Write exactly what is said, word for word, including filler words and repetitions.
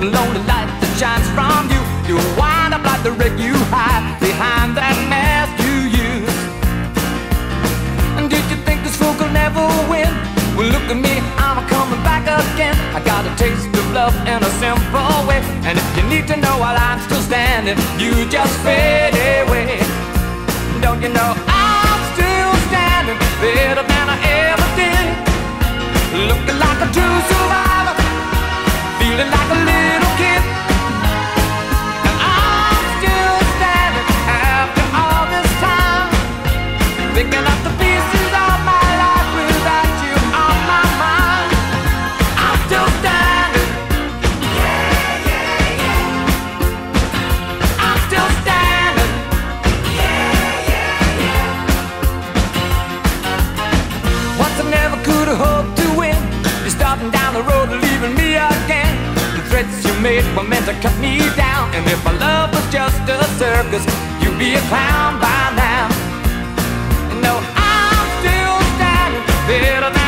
cold and lonely light that shines from you. You'll wind up like the wreck you hide behind that mask you use. And did you think this fool could never win? Well, look at me, I'm coming back again. I got a taste of love in a simple way, and if you need to know while I'm still standing, you just fade away. Don't you know I'm still standing better than I ever did? Looking like a true survivor, feeling like a little kid. And I'm still standing after all this time, picking up the pieces of my life without you on my mind. I'm still standing, yeah, yeah, yeah. I'm still standing, yeah, yeah, yeah. Once I never could have hoped to win, you're starting down the road and leaving me again. Threats you made were meant to cut me down, and if my love was just a circus, you'd be a clown by now. No, I'm still standing better than